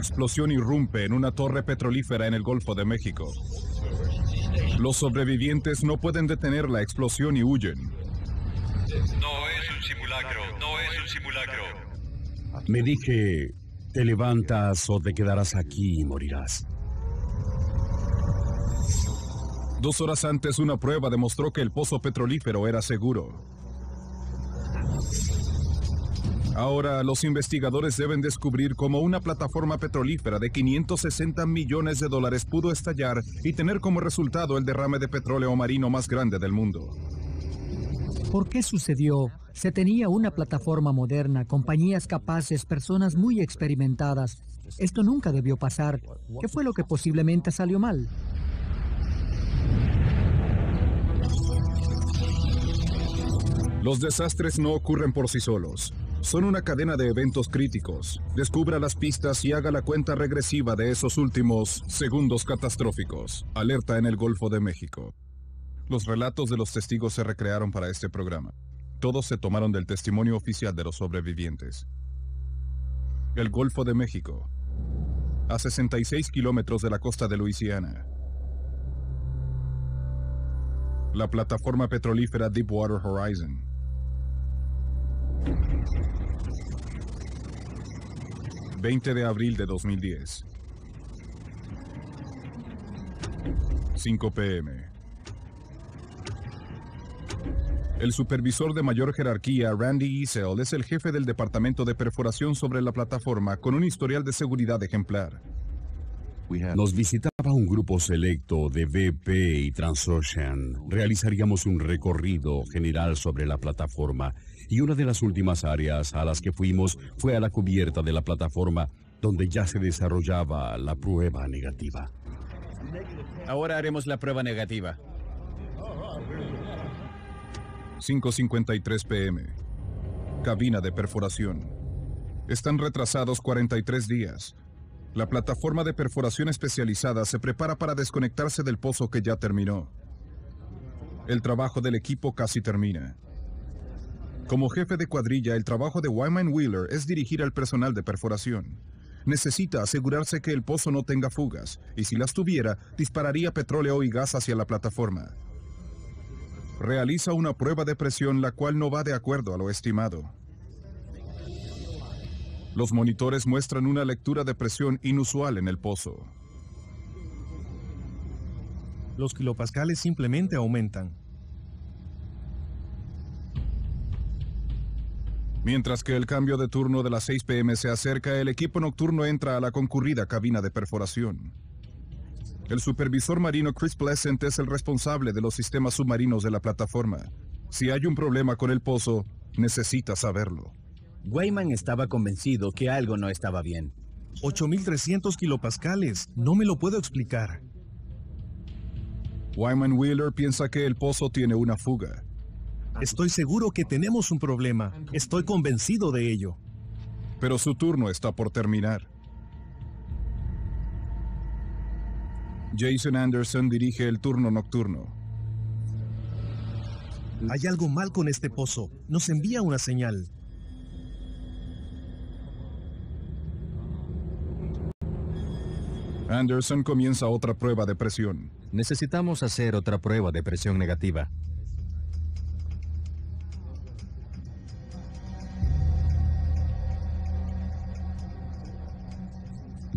explosión irrumpe en una torre petrolífera en el Golfo de México. Los sobrevivientes no pueden detener la explosión y huyen. No es un simulacro, no es un simulacro. Me dije, te levantas o te quedarás aquí y morirás. 2 horas antes, una prueba demostró que el pozo petrolífero era seguro. Ahora, los investigadores deben descubrir cómo una plataforma petrolífera de 560 millones de dólares pudo estallar y tener como resultado el derrame de petróleo marino más grande del mundo. ¿Por qué sucedió? Se tenía una plataforma moderna, compañías capaces, personas muy experimentadas. Esto nunca debió pasar. ¿Qué fue lo que posiblemente salió mal? Los desastres no ocurren por sí solos. Son una cadena de eventos críticos. Descubra las pistas y haga la cuenta regresiva de esos últimos segundos catastróficos. Alerta en el Golfo de México. Los relatos de los testigos se recrearon para este programa. Todos se tomaron del testimonio oficial de los sobrevivientes. El Golfo de México, a 66 kilómetros de la costa de Luisiana. La plataforma petrolífera Deepwater Horizon. ...20 de abril de 2010... 5 p.m... El supervisor de mayor jerarquía, Randy Ezell, es el jefe del departamento de perforación sobre la plataforma, con un historial de seguridad ejemplar. Nos visitaba un grupo selecto de BP y Transocean. Realizaríamos un recorrido general sobre la plataforma, y una de las últimas áreas a las que fuimos fue a la cubierta de la plataforma, donde ya se desarrollaba la prueba negativa. Ahora haremos la prueba negativa. 5:53 p.m. Cabina de perforación. Están retrasados 43 días. La plataforma de perforación especializada se prepara para desconectarse del pozo que ya terminó. El trabajo del equipo casi termina. Como jefe de cuadrilla, el trabajo de Wyman Wheeler es dirigir al personal de perforación. Necesita asegurarse que el pozo no tenga fugas, y si las tuviera, dispararía petróleo y gas hacia la plataforma. Realiza una prueba de presión, la cual no va de acuerdo a lo estimado. Los monitores muestran una lectura de presión inusual en el pozo. Los kilopascales simplemente aumentan. Mientras que el cambio de turno de las 6 p.m. se acerca, el equipo nocturno entra a la concurrida cabina de perforación. El supervisor marino Chris Pleasant es el responsable de los sistemas submarinos de la plataforma. Si hay un problema con el pozo, necesita saberlo. Wyman estaba convencido que algo no estaba bien. 8.300 kilopascales, no me lo puedo explicar. Wyman Wheeler piensa que el pozo tiene una fuga. Estoy seguro que tenemos un problema. Estoy convencido de ello. Pero su turno está por terminar. Jason Anderson dirige el turno nocturno. Hay algo mal con este pozo. Nos envía una señal. Anderson comienza otra prueba de presión. Necesitamos hacer otra prueba de presión negativa.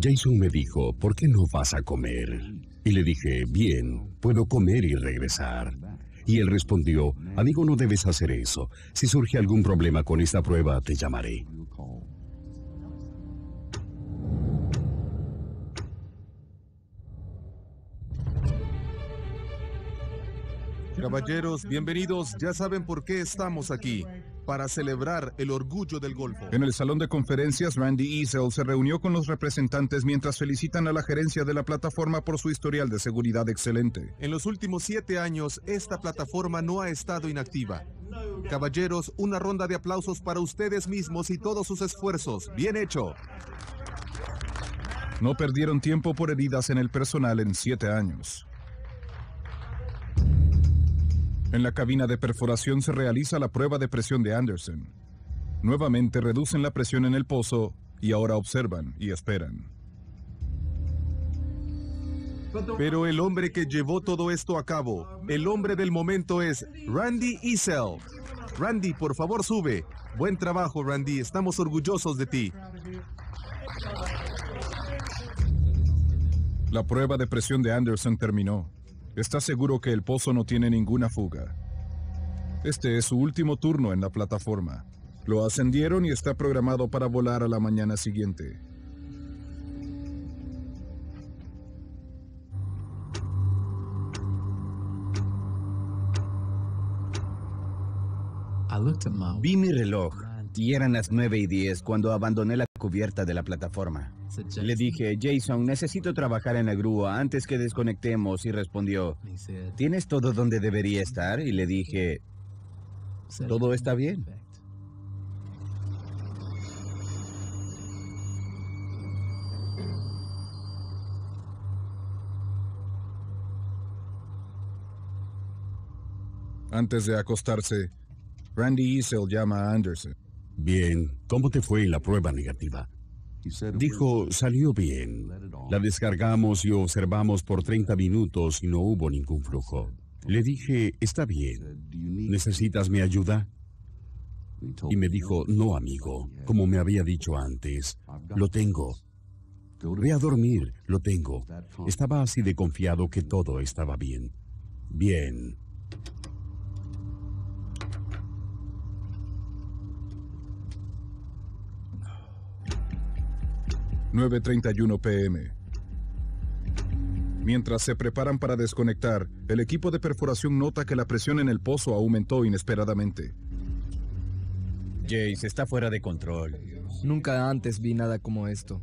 Jason me dijo, ¿por qué no vas a comer? Y le dije, bien, puedo comer y regresar. Y él respondió, amigo, no debes hacer eso. Si surge algún problema con esta prueba, te llamaré. Caballeros, bienvenidos. Ya saben por qué estamos aquí. Para celebrar el orgullo del Golfo. En el salón de conferencias, Randy Ezell se reunió con los representantes mientras felicitan a la gerencia de la plataforma por su historial de seguridad excelente. En los últimos 7 años, esta plataforma no ha estado inactiva. Caballeros, una ronda de aplausos para ustedes mismos y todos sus esfuerzos. ¡Bien hecho! No perdieron tiempo por heridas en el personal en 7 años. En la cabina de perforación se realiza la prueba de presión de Anderson. Nuevamente reducen la presión en el pozo y ahora observan y esperan. Pero el hombre que llevó todo esto a cabo, el hombre del momento, es Randy Ezell. Randy, por favor, sube. Buen trabajo, Randy. Estamos orgullosos de ti. La prueba de presión de Anderson terminó. Está seguro que el pozo no tiene ninguna fuga. Este es su último turno en la plataforma. Lo ascendieron y está programado para volar a la mañana siguiente. Vi mi reloj y eran las 9:10 cuando abandoné la cubierta de la plataforma. Le dije, Jason, necesito trabajar en la grúa antes que desconectemos, y respondió, ¿tienes todo donde debería estar? Y le dije, todo está bien. Antes de acostarse, Randy Ezell llama a Anderson. Bien, ¿cómo te fue en la prueba negativa? Dijo, salió bien. La descargamos y observamos por 30 minutos y no hubo ningún flujo. Le dije, está bien. ¿Necesitas mi ayuda? Y me dijo, no, amigo, como me había dicho antes. Lo tengo. Ve a dormir, lo tengo. Estaba así de confiado que todo estaba bien. Bien. ...9:31 p.m. Mientras se preparan para desconectar, el equipo de perforación nota que la presión en el pozo aumentó inesperadamente. Jace, está fuera de control. Nunca antes vi nada como esto.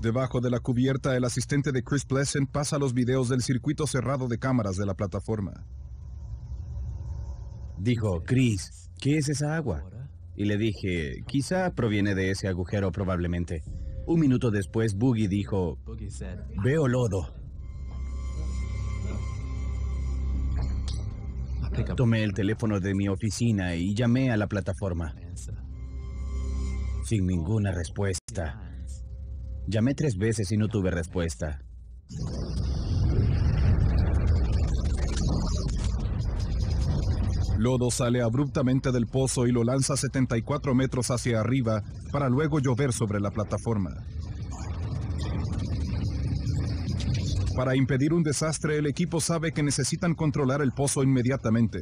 Debajo de la cubierta, el asistente de Chris Pleasant pasa los videos del circuito cerrado de cámaras de la plataforma. Dijo, Chris, ¿qué es esa agua? Y le dije, quizá proviene de ese agujero, probablemente. Un minuto después, Boogie dijo, veo lodo. Tomé el teléfono de mi oficina y llamé a la plataforma. Sin ninguna respuesta. Llamé 3 veces y no tuve respuesta. Lodo sale abruptamente del pozo y lo lanza 74 metros hacia arriba para luego llover sobre la plataforma. Para impedir un desastre, el equipo sabe que necesitan controlar el pozo inmediatamente.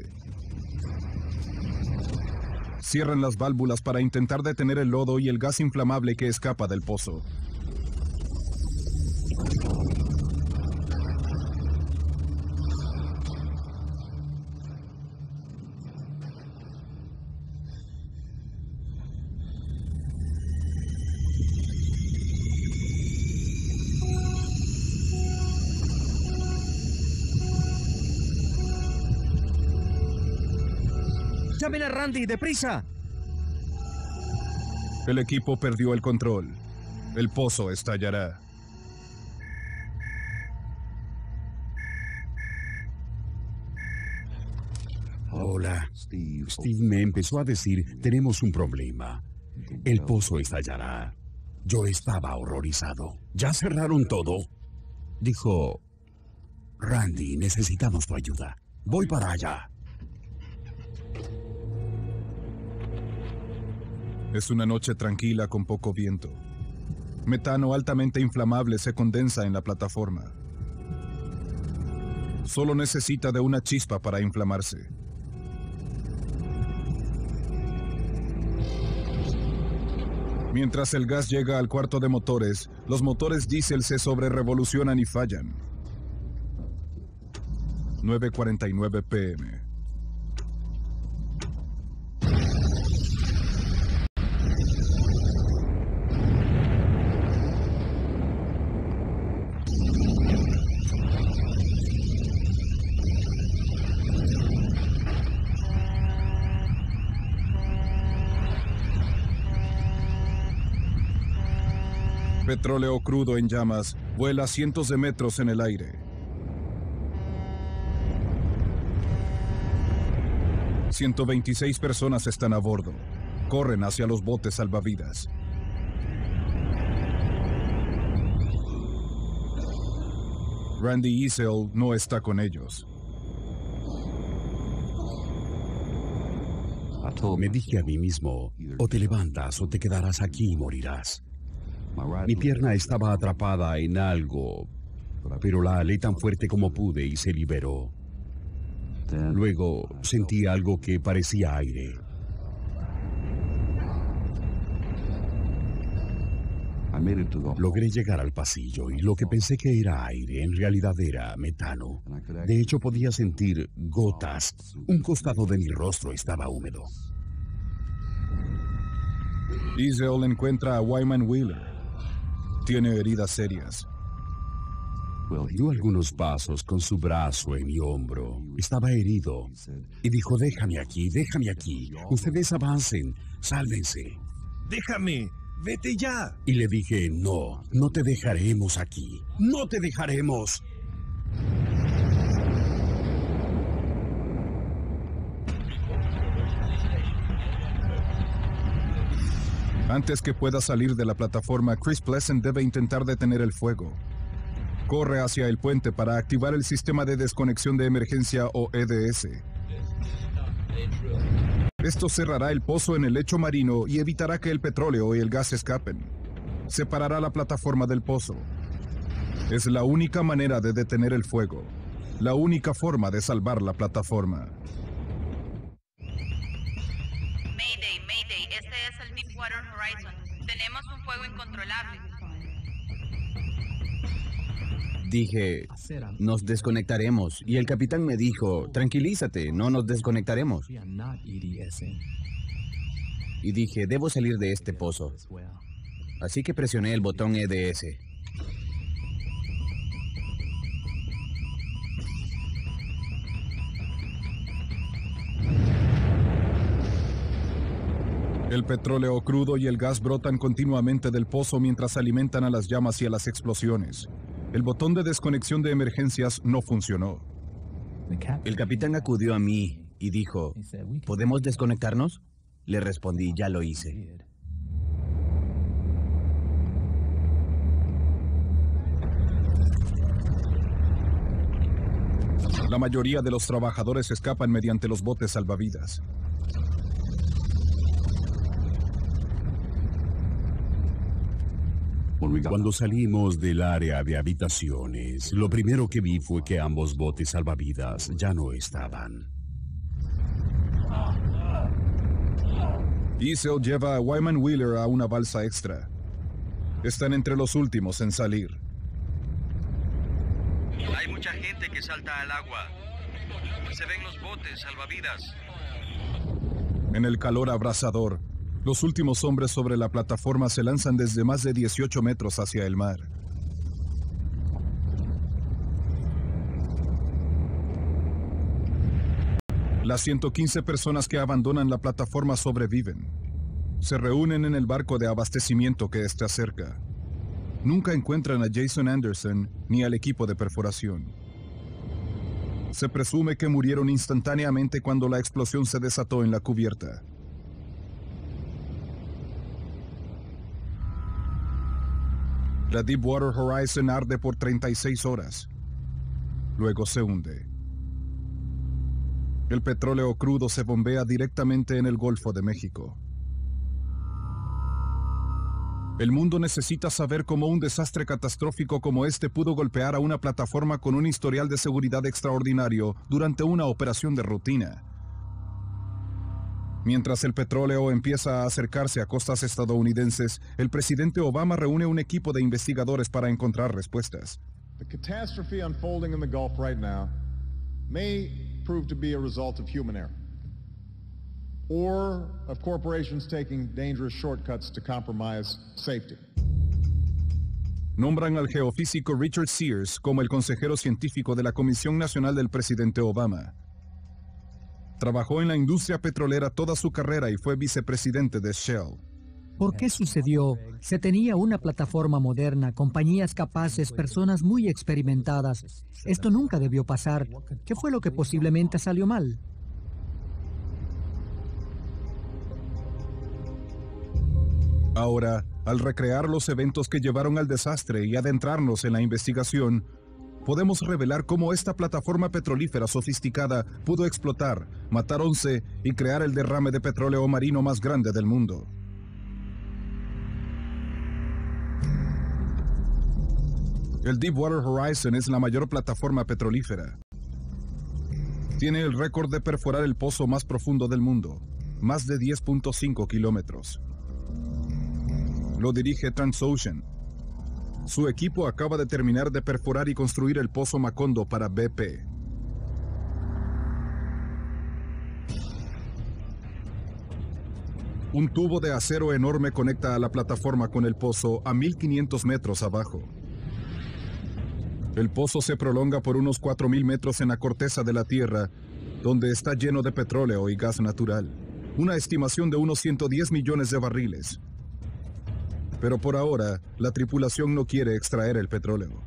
Cierran las válvulas para intentar detener el lodo y el gas inflamable que escapa del pozo. ¡Llamen a Randy, deprisa! El equipo perdió el control. El pozo estallará. Hola. Steve me empezó a decir, tenemos un problema. El pozo estallará. Yo estaba horrorizado. ¿Ya cerraron todo? Dijo, Randy, necesitamos tu ayuda. Voy para allá. Es una noche tranquila con poco viento. Metano altamente inflamable se condensa en la plataforma. Solo necesita de una chispa para inflamarse. Mientras el gas llega al cuarto de motores, los motores diésel se sobrerevolucionan y fallan. 9:49 p.m. Petróleo crudo en llamas vuela cientos de metros en el aire. 126 personas están a bordo. Corren hacia los botes salvavidas. Randy Ezell no está con ellos. Me dije a mí mismo, o te levantas o te quedarás aquí y morirás. Mi pierna estaba atrapada en algo, pero la alé tan fuerte como pude y se liberó. Luego sentí algo que parecía aire. Logré llegar al pasillo y lo que pensé que era aire en realidad era metano. De hecho, podía sentir gotas. Un costado de mi rostro estaba húmedo. Ezell encuentra a Wyman Wheeler. Tiene heridas serias. Dio algunos pasos con su brazo en mi hombro. Estaba herido. Y dijo, déjame aquí, déjame aquí. Ustedes avancen, sálvense. Déjame. ¡Vete ya! Y le dije, no, no te dejaremos aquí. ¡No te dejaremos! Antes que pueda salir de la plataforma, Chris Pleasant debe intentar detener el fuego. Corre hacia el puente para activar el sistema de desconexión de emergencia o EDS. Esto cerrará el pozo en el lecho marino y evitará que el petróleo y el gas escapen. Separará la plataforma del pozo. Es la única manera de detener el fuego. La única forma de salvar la plataforma. Mayday, Mayday, este es el Deepwater Horizon. Tenemos un fuego incontrolable. Dije, nos desconectaremos, y el capitán me dijo, tranquilízate, no nos desconectaremos. Y dije, debo salir de este pozo. Así que presioné el botón EDS. El petróleo crudo y el gas brotan continuamente del pozo mientras alimentan a las llamas y a las explosiones. El botón de desconexión de emergencias no funcionó. El capitán acudió a mí y dijo, ¿podemos desconectarnos? Le respondí, ya lo hice. La mayoría de los trabajadores escapan mediante los botes salvavidas. Cuando salimos del área de habitaciones, lo primero que vi fue que ambos botes salvavidas ya no estaban. Ezell lleva a Wyman Wheeler a una balsa extra. Están entre los últimos en salir. Hay mucha gente que salta al agua. Se ven los botes salvavidas. En el calor abrasador, los últimos hombres sobre la plataforma se lanzan desde más de 18 metros hacia el mar. Las 115 personas que abandonan la plataforma sobreviven. Se reúnen en el barco de abastecimiento que está cerca. Nunca encuentran a Jason Anderson ni al equipo de perforación. Se presume que murieron instantáneamente cuando la explosión se desató en la cubierta. La Deepwater Horizon arde por 36 horas. Luego se hunde. El petróleo crudo se bombea directamente en el Golfo de México. El mundo necesita saber cómo un desastre catastrófico como este pudo golpear a una plataforma con un historial de seguridad extraordinario durante una operación de rutina. Mientras el petróleo empieza a acercarse a costas estadounidenses, el presidente Obama reúne un equipo de investigadores para encontrar respuestas. The catastrophe unfolding in the Gulf right now may prove to be a result of human error or of corporations taking dangerous shortcuts to compromise safety. Nombran al geofísico Richard Sears como el consejero científico de la Comisión Nacional del presidente Obama. Trabajó en la industria petrolera toda su carrera y fue vicepresidente de Shell. ¿Por qué sucedió? Se tenía una plataforma moderna, compañías capaces, personas muy experimentadas. Esto nunca debió pasar. ¿Qué fue lo que posiblemente salió mal? Ahora, al recrear los eventos que llevaron al desastre y adentrarnos en la investigación, podemos revelar cómo esta plataforma petrolífera sofisticada pudo explotar, matar 11 y crear el derrame de petróleo marino más grande del mundo. El Deepwater Horizon es la mayor plataforma petrolífera. Tiene el récord de perforar el pozo más profundo del mundo, más de 10.5 kilómetros. Lo dirige Transocean. Su equipo acaba de terminar de perforar y construir el pozo Macondo para BP. Un tubo de acero enorme conecta a la plataforma con el pozo a 1.500 metros abajo. El pozo se prolonga por unos 4.000 metros en la corteza de la Tierra, donde está lleno de petróleo y gas natural. Una estimación de unos 110 millones de barriles. Pero por ahora, la tripulación no quiere extraer el petróleo.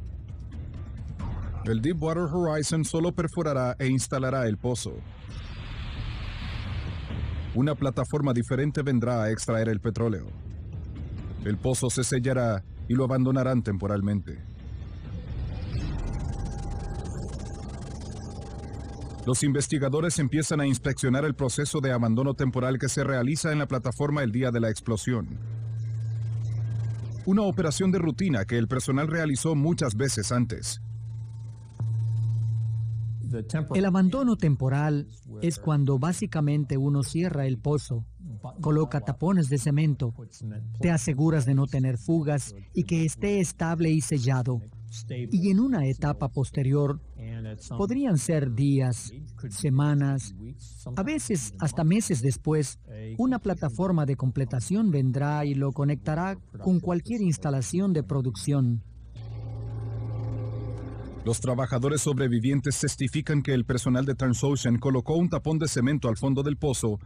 El Deepwater Horizon solo perforará e instalará el pozo. Una plataforma diferente vendrá a extraer el petróleo. El pozo se sellará y lo abandonarán temporalmente. Los investigadores empiezan a inspeccionar el proceso de abandono temporal que se realiza en la plataforma el día de la explosión. Una operación de rutina que el personal realizó muchas veces antes. El abandono temporal es cuando básicamente uno cierra el pozo, coloca tapones de cemento, te aseguras de no tener fugas y que esté estable y sellado. Y en una etapa posterior, podrían ser días, semanas, a veces hasta meses después, una plataforma de completación vendrá y lo conectará con cualquier instalación de producción. Los trabajadores sobrevivientes testifican que el personal de Transocean colocó un tapón de cemento al fondo del pozo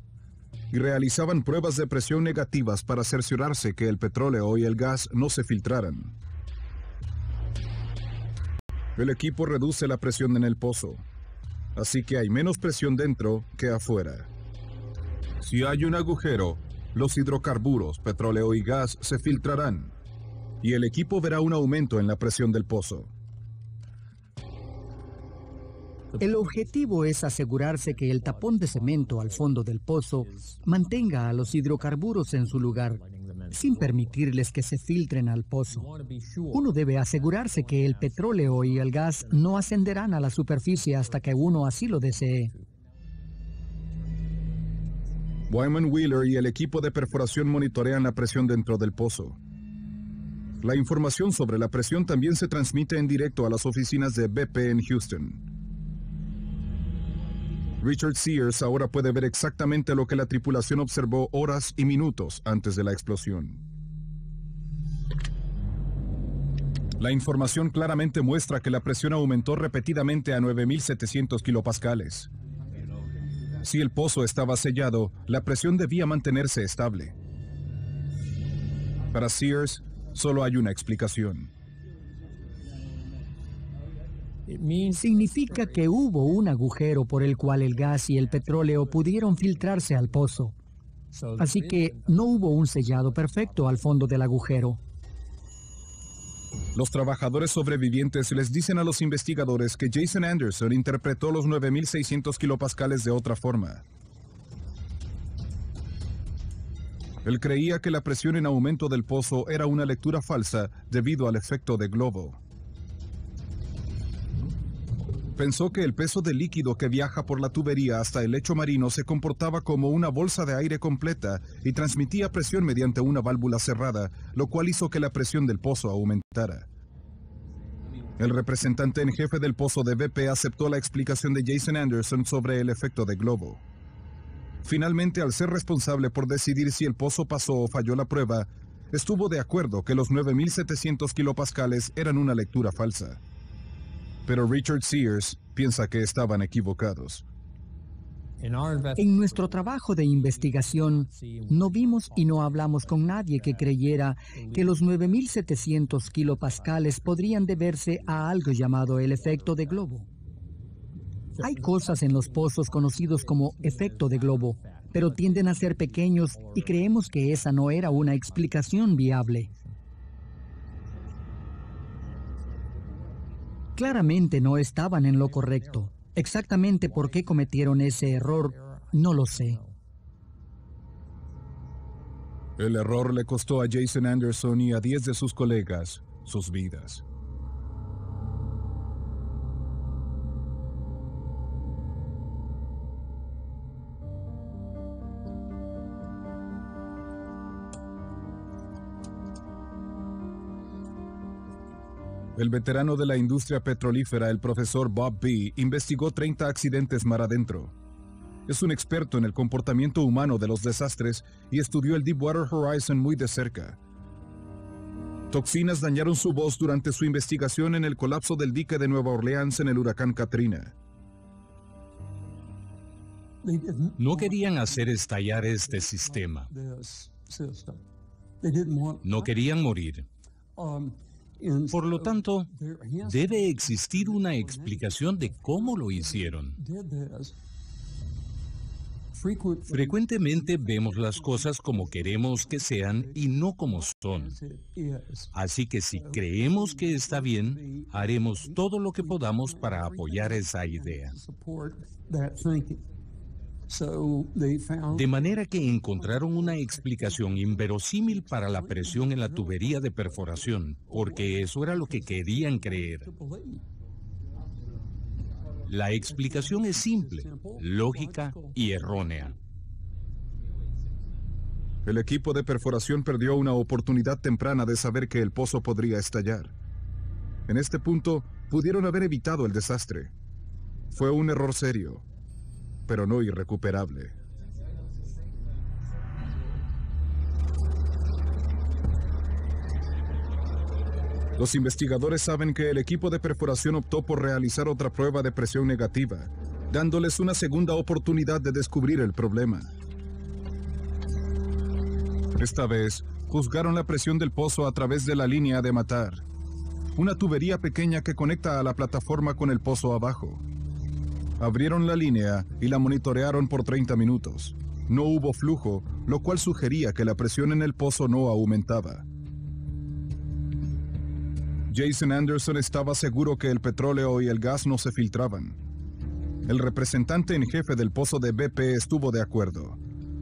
y realizaban pruebas de presión negativas para cerciorarse que el petróleo y el gas no se filtraran. El equipo reduce la presión en el pozo, así que hay menos presión dentro que afuera. Si hay un agujero, los hidrocarburos, petróleo y gas se filtrarán, y el equipo verá un aumento en la presión del pozo. El objetivo es asegurarse que el tapón de cemento al fondo del pozo mantenga a los hidrocarburos en su lugar, sin permitirles que se filtren al pozo. Uno debe asegurarse que el petróleo y el gas no ascenderán a la superficie hasta que uno así lo desee. Wyman Wheeler y el equipo de perforación monitorean la presión dentro del pozo. La información sobre la presión también se transmite en directo a las oficinas de BP en Houston. Richard Sears ahora puede ver exactamente lo que la tripulación observó horas y minutos antes de la explosión. La información claramente muestra que la presión aumentó repetidamente a 9.700 kilopascales. Si el pozo estaba sellado, la presión debía mantenerse estable. Para Sears, solo hay una explicación. Significa que hubo un agujero por el cual el gas y el petróleo pudieron filtrarse al pozo. Así que no hubo un sellado perfecto al fondo del agujero. Los trabajadores sobrevivientes les dicen a los investigadores que Jason Anderson interpretó los 9.600 kilopascales de otra forma. Él creía que la presión en aumento del pozo era una lectura falsa debido al efecto de globo. Pensó que el peso de líquido que viaja por la tubería hasta el lecho marino se comportaba como una bolsa de aire completa y transmitía presión mediante una válvula cerrada, lo cual hizo que la presión del pozo aumentara. El representante en jefe del pozo de BP aceptó la explicación de Jason Anderson sobre el efecto de globo. Finalmente, al ser responsable por decidir si el pozo pasó o falló la prueba, estuvo de acuerdo que los 9.700 kilopascales eran una lectura falsa. Pero Richard Sears piensa que estaban equivocados. En nuestro trabajo de investigación, no vimos y no hablamos con nadie que creyera que los 9.700 kilopascales podrían deberse a algo llamado el efecto de globo. Hay cosas en los pozos conocidos como efecto de globo, pero tienden a ser pequeños y creemos que esa no era una explicación viable. Claramente no estaban en lo correcto. Exactamente por qué cometieron ese error, no lo sé. El error le costó a Jason Anderson y a 10 de sus colegas sus vidas. El veterano de la industria petrolífera, el profesor Bob Bea, investigó 30 accidentes mar adentro. Es un experto en el comportamiento humano de los desastres y estudió el Deepwater Horizon muy de cerca. Toxinas dañaron su voz durante su investigación en el colapso del dique de Nueva Orleans en el huracán Katrina. No querían hacer estallar este sistema. No querían morir. Por lo tanto, debe existir una explicación de cómo lo hicieron. Frecuentemente vemos las cosas como queremos que sean y no como son. Así que si creemos que está bien, haremos todo lo que podamos para apoyar esa idea. De manera que encontraron una explicación inverosímil para la presión en la tubería de perforación, porque eso era lo que querían creer. La explicación es simple, lógica y errónea. El equipo de perforación perdió una oportunidad temprana de saber que el pozo podría estallar. En este punto, pudieron haber evitado el desastre. Fue un error serio, pero no irrecuperable. Los investigadores saben que el equipo de perforación optó por realizar otra prueba de presión negativa, dándoles una segunda oportunidad de descubrir el problema. Esta vez, juzgaron la presión del pozo a través de la línea de matar, una tubería pequeña que conecta a la plataforma con el pozo abajo. Abrieron la línea y la monitorearon por 30 minutos. No hubo flujo, lo cual sugería que la presión en el pozo no aumentaba. Jason Anderson estaba seguro que el petróleo y el gas no se filtraban. El representante en jefe del pozo de BP estuvo de acuerdo.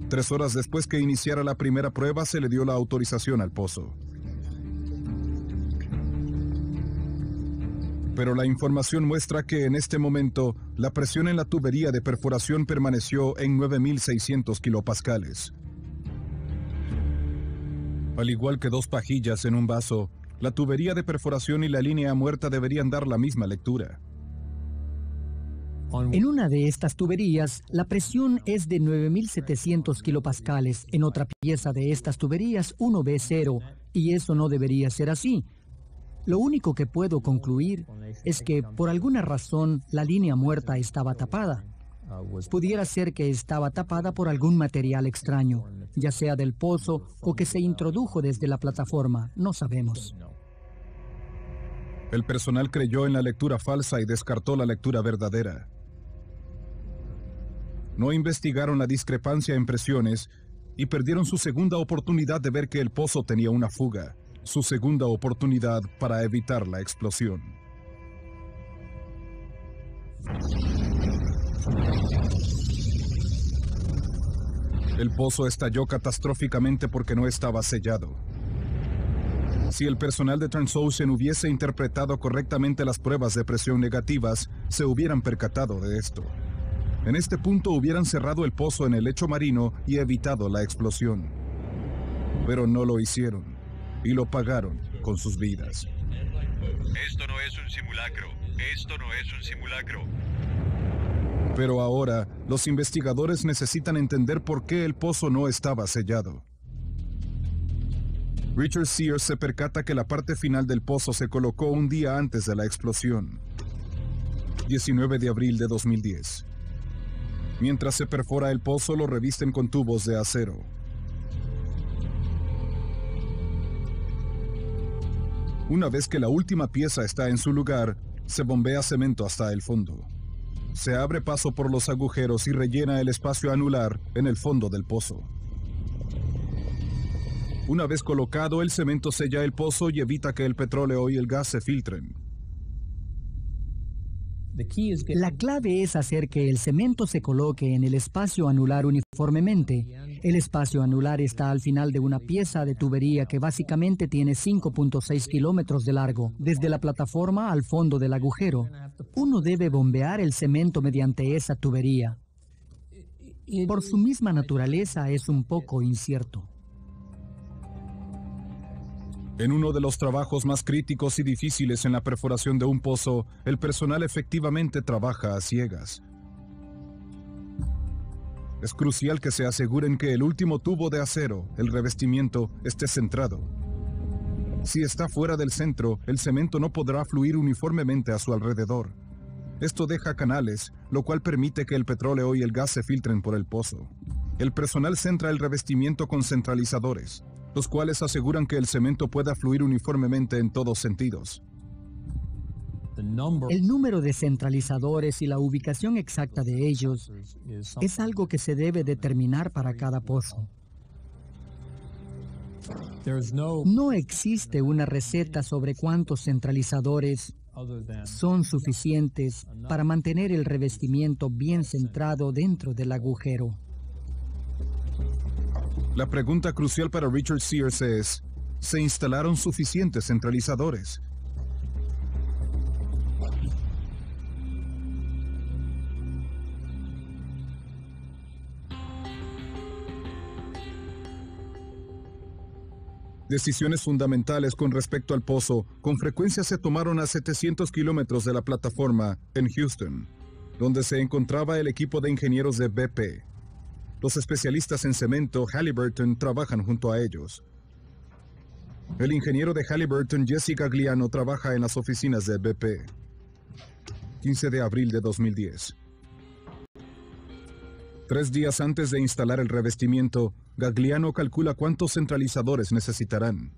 3 horas después que iniciara la primera prueba, se le dio la autorización al pozo. Pero la información muestra que en este momento la presión en la tubería de perforación permaneció en 9.600 kilopascales. Al igual que 2 pajillas en un vaso, la tubería de perforación y la línea muerta deberían dar la misma lectura. En una de estas tuberías, la presión es de 9.700 kilopascales. En otra pieza de estas tuberías, 1B0, y eso no debería ser así. Lo único que puedo concluir es que, por alguna razón, la línea muerta estaba tapada. Pudiera ser que estaba tapada por algún material extraño, ya sea del pozo o que se introdujo desde la plataforma. No sabemos. El personal creyó en la lectura falsa y descartó la lectura verdadera. No investigaron la discrepancia en presiones y perdieron su segunda oportunidad de ver que el pozo tenía una fuga. Su segunda oportunidad para evitar la explosión. El pozo estalló catastróficamente porque no estaba sellado. Si el personal de Transocean hubiese interpretado correctamente las pruebas de presión negativas, se hubieran percatado de esto. En este punto hubieran cerrado el pozo en el lecho marino y evitado la explosión. Pero no lo hicieron. Y lo pagaron con sus vidas. Esto no es un simulacro. Esto no es un simulacro. Pero ahora, los investigadores necesitan entender por qué el pozo no estaba sellado. Richard Sears se percata que la parte final del pozo se colocó un día antes de la explosión. 19 de abril de 2010. Mientras se perfora el pozo, lo revisten con tubos de acero. Una vez que la última pieza está en su lugar, se bombea cemento hasta el fondo. se abre paso por los agujeros y rellena el espacio anular en el fondo del pozo. Una vez colocado, el cemento sella el pozo y evita que el petróleo y el gas se filtren. La clave es hacer que el cemento se coloque en el espacio anular uniformemente. El espacio anular está al final de una pieza de tubería que básicamente tiene 5.6 kilómetros de largo, desde la plataforma al fondo del agujero. Uno debe bombear el cemento mediante esa tubería. Por su misma naturaleza es un poco incierto. En uno de los trabajos más críticos y difíciles en la perforación de un pozo, el personal efectivamente trabaja a ciegas. Es crucial que se aseguren que el último tubo de acero, el revestimiento, esté centrado. Si está fuera del centro, el cemento no podrá fluir uniformemente a su alrededor. Esto deja canales, lo cual permite que el petróleo y el gas se filtren por el pozo. El personal centra el revestimiento con centralizadores, los cuales aseguran que el cemento pueda fluir uniformemente en todos sentidos. El número de centralizadores y la ubicación exacta de ellos es algo que se debe determinar para cada pozo. No existe una receta sobre cuántos centralizadores son suficientes para mantener el revestimiento bien centrado dentro del agujero. La pregunta crucial para Richard Sears es, ¿se instalaron suficientes centralizadores? Decisiones fundamentales con respecto al pozo con frecuencia se tomaron a 700 kilómetros de la plataforma en Houston, donde se encontraba el equipo de ingenieros de BP. Los especialistas en cemento Halliburton trabajan junto a ellos. El ingeniero de Halliburton, Jesse Gagliano, trabaja en las oficinas de BP. 15 de abril de 2010. 3 días antes de instalar el revestimiento, Gagliano calcula cuántos centralizadores necesitarán.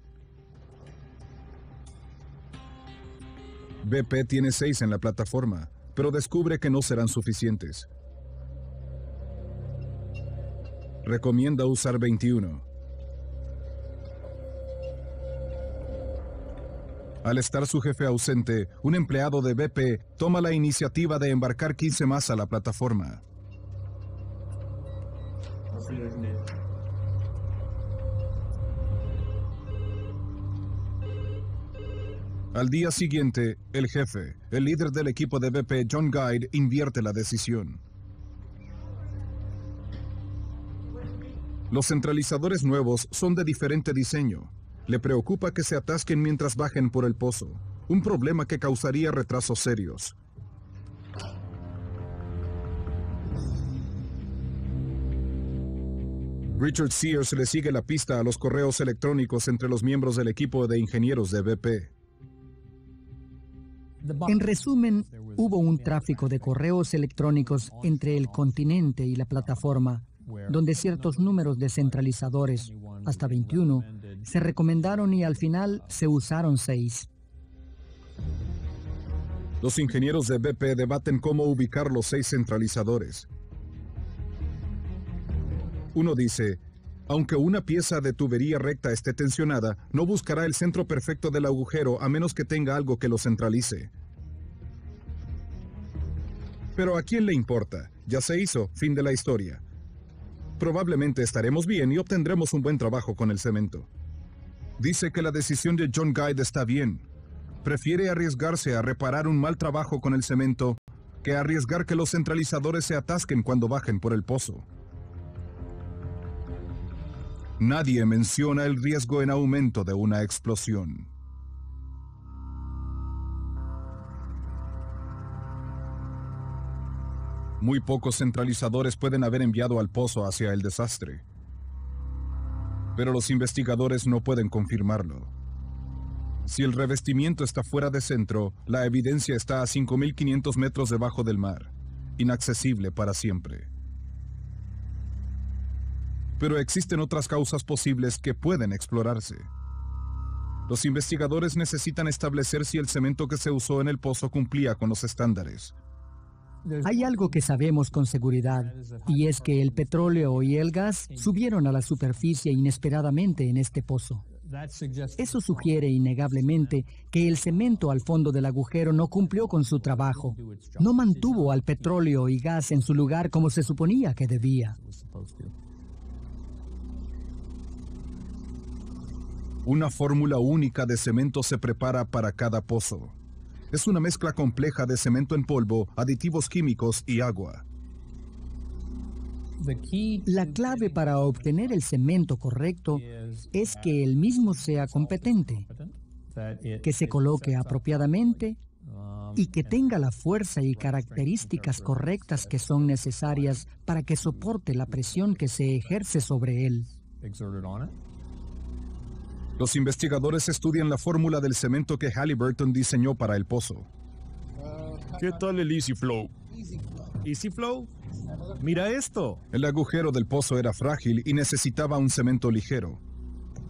BP tiene 6 en la plataforma, pero descubre que no serán suficientes. Recomienda usar 21. Al estar su jefe ausente, un empleado de BP toma la iniciativa de embarcar 15 más a la plataforma. Al día siguiente, el jefe, el líder del equipo de BP, John Guide, invierte la decisión. Los centralizadores nuevos son de diferente diseño. Le preocupa que se atasquen mientras bajen por el pozo, un problema que causaría retrasos serios. Richard Sears le sigue la pista a los correos electrónicos entre los miembros del equipo de ingenieros de BP. En resumen, hubo un tráfico de correos electrónicos entre el continente y la plataforma, donde ciertos números de centralizadores, hasta 21, se recomendaron y al final se usaron 6. Los ingenieros de BP debaten cómo ubicar los 6 centralizadores. Uno dice, aunque una pieza de tubería recta esté tensionada, no buscará el centro perfecto del agujero a menos que tenga algo que lo centralice. Pero ¿a quién le importa? Ya se hizo, fin de la historia. Probablemente estaremos bien y obtendremos un buen trabajo con el cemento. Dice que la decisión de John Guide está bien. Prefiere arriesgarse a reparar un mal trabajo con el cemento que arriesgar que los centralizadores se atasquen cuando bajen por el pozo. Nadie menciona el riesgo en aumento de una explosión. Muy pocos centralizadores pueden haber enviado al pozo hacia el desastre, pero los investigadores no pueden confirmarlo. Si el revestimiento está fuera de centro, la evidencia está a 5.500 metros debajo del mar, inaccesible para siempre. Pero existen otras causas posibles que pueden explorarse. Los investigadores necesitan establecer si el cemento que se usó en el pozo cumplía con los estándares. Hay algo que sabemos con seguridad, y es que el petróleo y el gas subieron a la superficie inesperadamente en este pozo. Eso sugiere innegablemente que el cemento al fondo del agujero no cumplió con su trabajo, no mantuvo al petróleo y gas en su lugar como se suponía que debía. Una fórmula única de cemento se prepara para cada pozo. Es una mezcla compleja de cemento en polvo, aditivos químicos y agua. La clave para obtener el cemento correcto es que el mismo sea competente, que se coloque apropiadamente y que tenga la fuerza y características correctas que son necesarias para que soporte la presión que se ejerce sobre él. Los investigadores estudian la fórmula del cemento que Halliburton diseñó para el pozo. ¿Qué tal el Easy Flow? ¿Easy Flow? ¡Mira esto! El agujero del pozo era frágil y necesitaba un cemento ligero.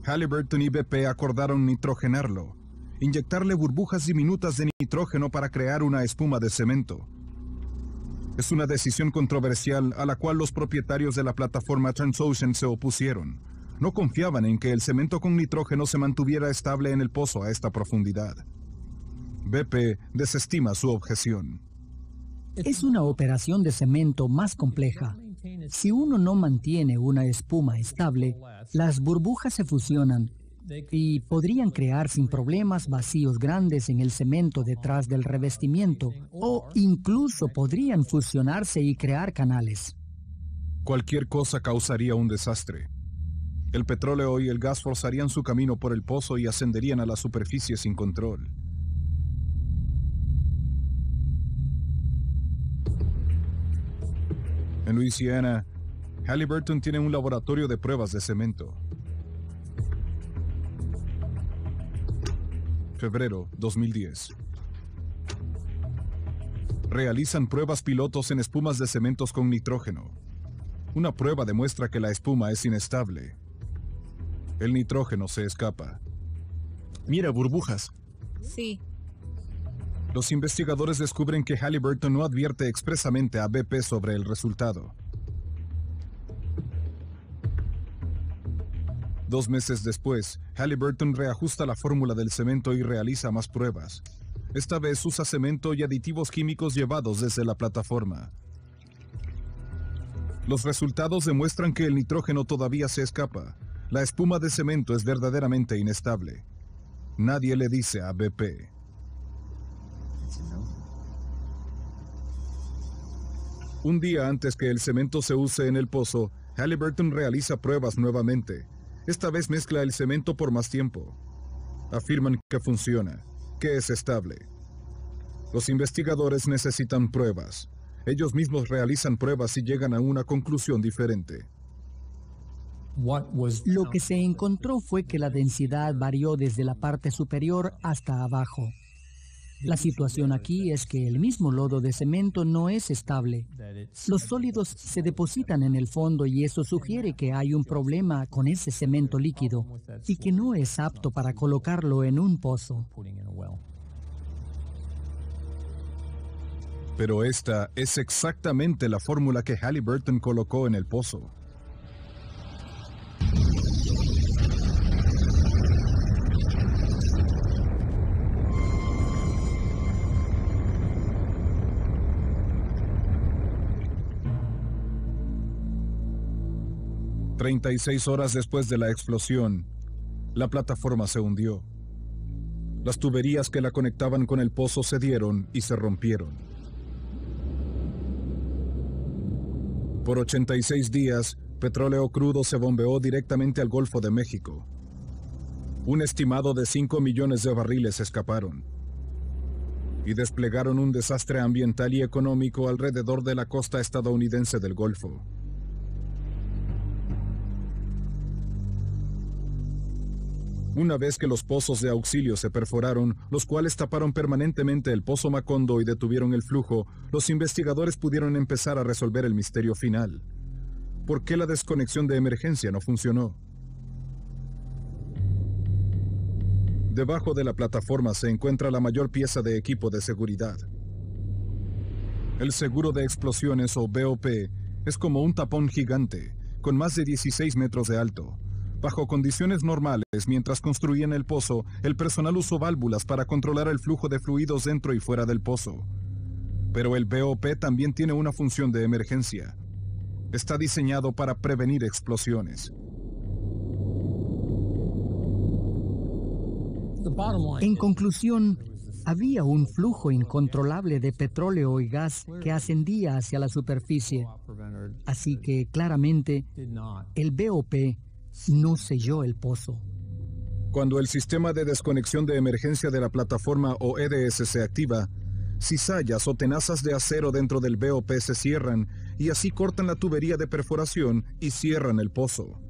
Halliburton y BP acordaron nitrogenarlo, inyectarle burbujas diminutas de nitrógeno para crear una espuma de cemento. Es una decisión controversial a la cual los propietarios de la plataforma Transocean se opusieron. No confiaban en que el cemento con nitrógeno se mantuviera estable en el pozo a esta profundidad. BP desestima su objeción. Es una operación de cemento más compleja. Si uno no mantiene una espuma estable, las burbujas se fusionan y podrían crear sin problemas vacíos grandes en el cemento detrás del revestimiento, o incluso podrían fusionarse y crear canales. Cualquier cosa causaría un desastre. El petróleo y el gas forzarían su camino por el pozo y ascenderían a la superficie sin control. En Luisiana, Halliburton tiene un laboratorio de pruebas de cemento. Febrero 2010. Realizan pruebas pilotos en espumas de cementos con nitrógeno. Una prueba demuestra que la espuma es inestable. El nitrógeno se escapa. Mira, burbujas. Sí. Los investigadores descubren que Halliburton no advierte expresamente a BP sobre el resultado. 2 meses después, Halliburton reajusta la fórmula del cemento y realiza más pruebas. Esta vez usa cemento y aditivos químicos llevados desde la plataforma. Los resultados demuestran que el nitrógeno todavía se escapa. La espuma de cemento es verdaderamente inestable. Nadie le dice a BP. Un día antes que el cemento se use en el pozo, Halliburton realiza pruebas nuevamente. Esta vez mezcla el cemento por más tiempo. Afirman que funciona, que es estable. Los investigadores necesitan pruebas. Ellos mismos realizan pruebas y llegan a una conclusión diferente. Lo que se encontró fue que la densidad varió desde la parte superior hasta abajo. La situación aquí es que el mismo lodo de cemento no es estable. Los sólidos se depositan en el fondo y eso sugiere que hay un problema con ese cemento líquido y que no es apto para colocarlo en un pozo. Pero esta es exactamente la fórmula que Halliburton colocó en el pozo. ...36 horas después de la explosión, la plataforma se hundió. Las tuberías que la conectaban con el pozo cedieron y se rompieron. Por 86 días, petróleo crudo se bombeó directamente al Golfo de México. Un estimado de 5 millones de barriles escaparon. Y desplegaron un desastre ambiental y económico alrededor de la costa estadounidense del Golfo. Una vez que los pozos de auxilio se perforaron, los cuales taparon permanentemente el pozo Macondo y detuvieron el flujo, los investigadores pudieron empezar a resolver el misterio final. ¿Por qué la desconexión de emergencia no funcionó? Debajo de la plataforma se encuentra la mayor pieza de equipo de seguridad. El seguro de explosiones o BOP es como un tapón gigante, con más de 16 metros de alto. Bajo condiciones normales, mientras construían el pozo, el personal usó válvulas para controlar el flujo de fluidos dentro y fuera del pozo. Pero el BOP también tiene una función de emergencia. Está diseñado para prevenir explosiones. En conclusión, había un flujo incontrolable de petróleo y gas que ascendía hacia la superficie. Así que, claramente, el BOP no selló el pozo. Cuando el sistema de desconexión de emergencia de la plataforma o EDS se activa, cizallas o tenazas de acero dentro del BOP se cierran y así cortan la tubería de perforación y cierran el pozo.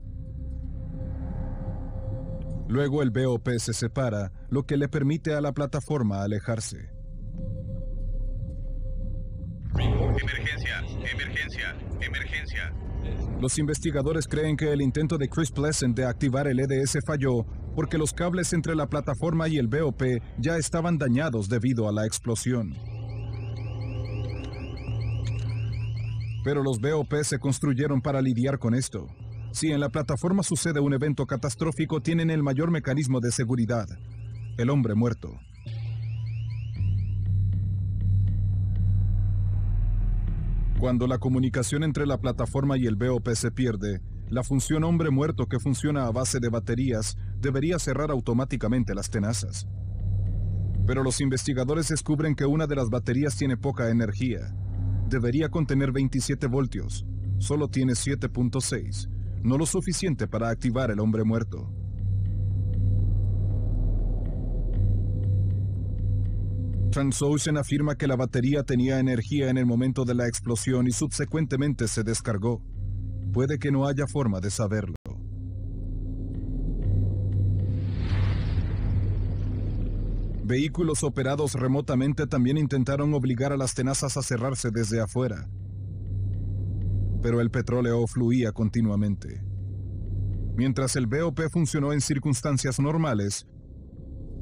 Luego el BOP se separa, lo que le permite a la plataforma alejarse. Emergencia, emergencia, emergencia. Los investigadores creen que el intento de Chris Pleasant de activar el EDS falló porque los cables entre la plataforma y el BOP ya estaban dañados debido a la explosión. Pero los BOP se construyeron para lidiar con esto. Si en la plataforma sucede un evento catastrófico, tienen el mayor mecanismo de seguridad: el hombre muerto. Cuando la comunicación entre la plataforma y el BOP se pierde, la función hombre muerto, que funciona a base de baterías, debería cerrar automáticamente las tenazas. Pero los investigadores descubren que una de las baterías tiene poca energía. Debería contener 27 voltios. Solo tiene 7.6. No lo suficiente para activar el hombre muerto. Transocean afirma que la batería tenía energía en el momento de la explosión y subsecuentemente se descargó. Puede que no haya forma de saberlo. Vehículos operados remotamente también intentaron obligar a las tenazas a cerrarse desde afuera, pero el petróleo fluía continuamente. Mientras el BOP funcionó en circunstancias normales,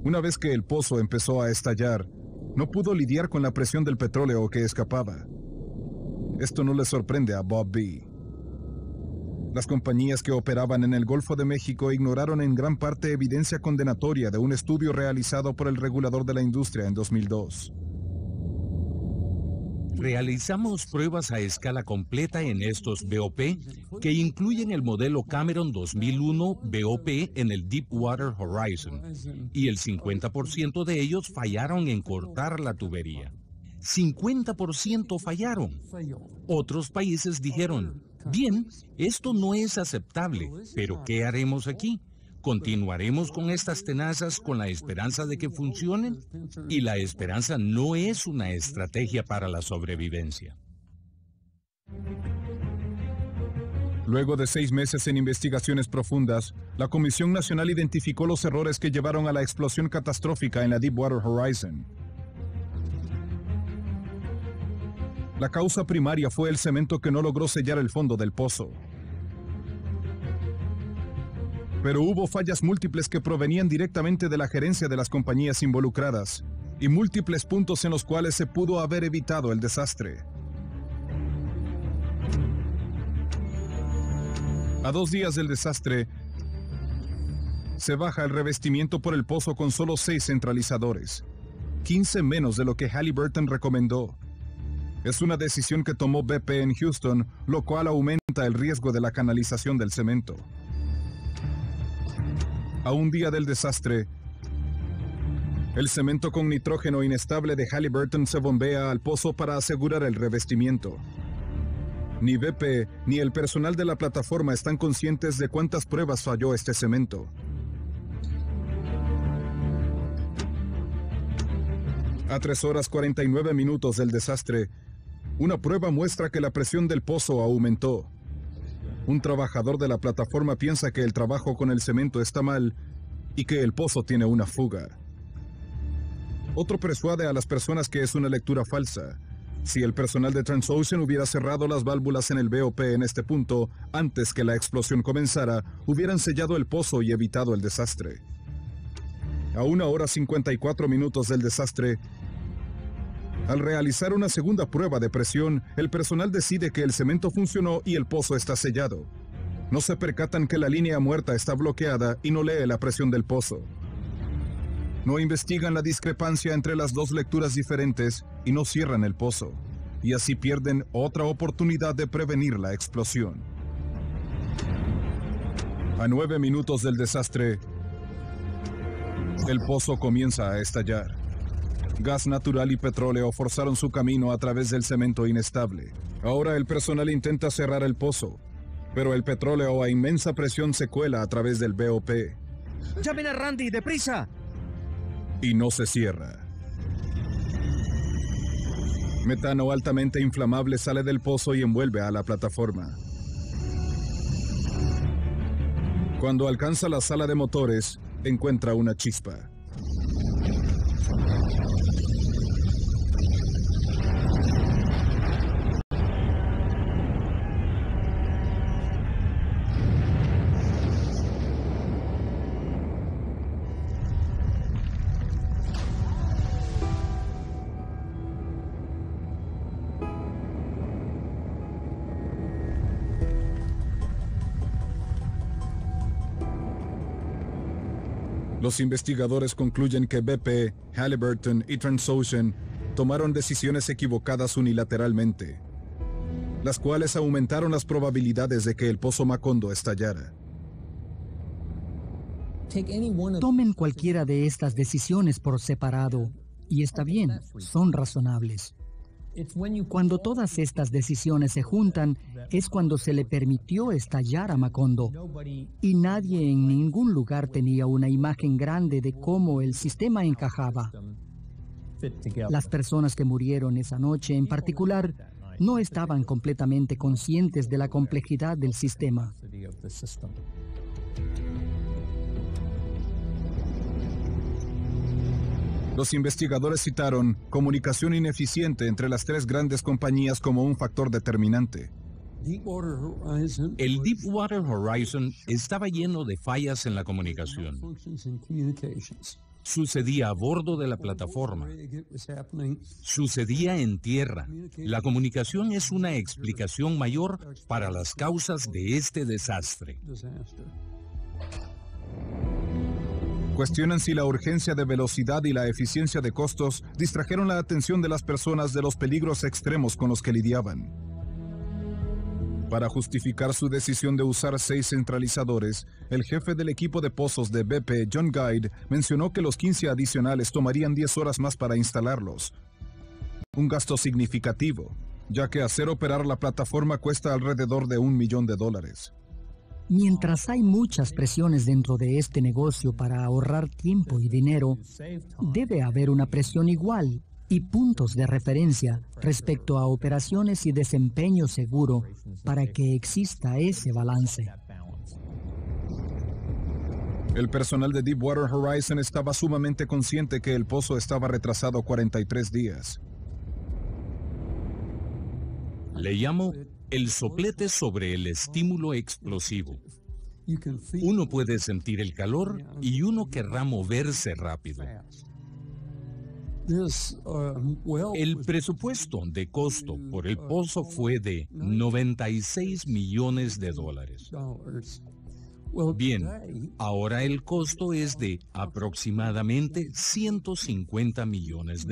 una vez que el pozo empezó a estallar, no pudo lidiar con la presión del petróleo que escapaba. Esto no le sorprende a Bob Bea. Las compañías que operaban en el Golfo de México ignoraron en gran parte evidencia condenatoria de un estudio realizado por el regulador de la industria en 2002. Realizamos pruebas a escala completa en estos BOP que incluyen el modelo Cameron 2001 BOP en el Deepwater Horizon, y el 50% de ellos fallaron en cortar la tubería. 50% fallaron. Otros países dijeron: bien, esto no es aceptable, pero ¿qué haremos aquí? ¿Continuaremos con estas tenazas con la esperanza de que funcionen? Y la esperanza no es una estrategia para la sobrevivencia. Luego de 6 meses en investigaciones profundas, la Comisión Nacional identificó los errores que llevaron a la explosión catastrófica en la Deepwater Horizon. La causa primaria fue el cemento que no logró sellar el fondo del pozo. Pero hubo fallas múltiples que provenían directamente de la gerencia de las compañías involucradas, y múltiples puntos en los cuales se pudo haber evitado el desastre. A 2 días del desastre, se baja el revestimiento por el pozo con solo 6 centralizadores, 15 menos de lo que Halliburton recomendó. Es una decisión que tomó BP en Houston, lo cual aumenta el riesgo de la canalización del cemento. A un día del desastre, el cemento con nitrógeno inestable de Halliburton se bombea al pozo para asegurar el revestimiento. Ni BP ni el personal de la plataforma están conscientes de cuántas pruebas falló este cemento. A 3 horas 49 minutos del desastre, una prueba muestra que la presión del pozo aumentó. Un trabajador de la plataforma piensa que el trabajo con el cemento está mal y que el pozo tiene una fuga. Otro persuade a las personas que es una lectura falsa. Si el personal de Transocean hubiera cerrado las válvulas en el BOP en este punto, antes que la explosión comenzara, hubieran sellado el pozo y evitado el desastre. A 1 hora 54 minutos del desastre, Al realizar una segunda prueba de presión, el personal decide que el cemento funcionó y el pozo está sellado. No se percatan que la línea muerta está bloqueada y no lee la presión del pozo. No investigan la discrepancia entre las dos lecturas diferentes y no cierran el pozo, y así pierden otra oportunidad de prevenir la explosión. A 9 minutos del desastre, el pozo comienza a estallar. Gas natural y petróleo forzaron su camino a través del cemento inestable. Ahora el personal intenta cerrar el pozo, pero el petróleo a inmensa presión se cuela a través del BOP. ¡Llamen a Randy, deprisa! Y no se cierra. Metano altamente inflamable sale del pozo y envuelve a la plataforma. Cuando alcanza la sala de motores, encuentra una chispa. Los investigadores concluyen que BP, Halliburton y Transocean tomaron decisiones equivocadas unilateralmente, las cuales aumentaron las probabilidades de que el pozo Macondo estallara. Tomen cualquiera de estas decisiones por separado, y está bien, son razonables. Cuando todas estas decisiones se juntan, es cuando se le permitió estallar a Macondo. Y nadie en ningún lugar tenía una imagen grande de cómo el sistema encajaba. Las personas que murieron esa noche en particular no estaban completamente conscientes de la complejidad del sistema. Los investigadores citaron comunicación ineficiente entre las tres grandes compañías como un factor determinante. El Deepwater Horizon estaba lleno de fallas en la comunicación. Sucedía a bordo de la plataforma. Sucedía en tierra. La comunicación es una explicación mayor para las causas de este desastre. Cuestionan si la urgencia de velocidad y la eficiencia de costos distrajeron la atención de las personas de los peligros extremos con los que lidiaban. Para justificar su decisión de usar 6 centralizadores, el jefe del equipo de pozos de BP, John Guide, mencionó que los 15 adicionales tomarían 10 horas más para instalarlos. Un gasto significativo, ya que hacer operar la plataforma cuesta alrededor de $1 millón. Mientras hay muchas presiones dentro de este negocio para ahorrar tiempo y dinero, debe haber una presión igual y puntos de referencia respecto a operaciones y desempeño seguro para que exista ese balance. El personal de Deepwater Horizon estaba sumamente consciente que el pozo estaba retrasado 43 días. Le llamo el soplete sobre el estímulo explosivo. Uno puede sentir el calor y uno querrá moverse rápido. El presupuesto de costo por el pozo fue de $96 millones. Bien, ahora el costo es de aproximadamente $150 millones.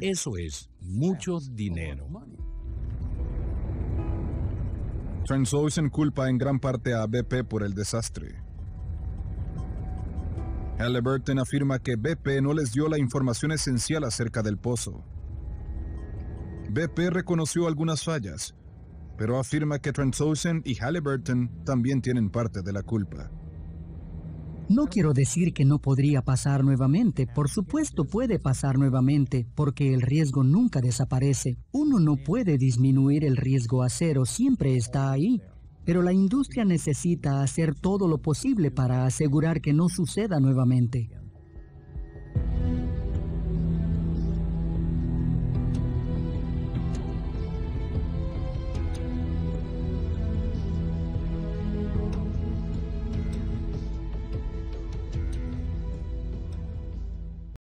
Eso es mucho dinero. Transocean culpa en gran parte a BP por el desastre. Halliburton afirma que BP no les dio la información esencial acerca del pozo. BP reconoció algunas fallas, pero afirma que Transocean y Halliburton también tienen parte de la culpa. No quiero decir que no podría pasar nuevamente. Por supuesto puede pasar nuevamente, porque el riesgo nunca desaparece. Uno no puede disminuir el riesgo a cero, siempre está ahí. Pero la industria necesita hacer todo lo posible para asegurar que no suceda nuevamente.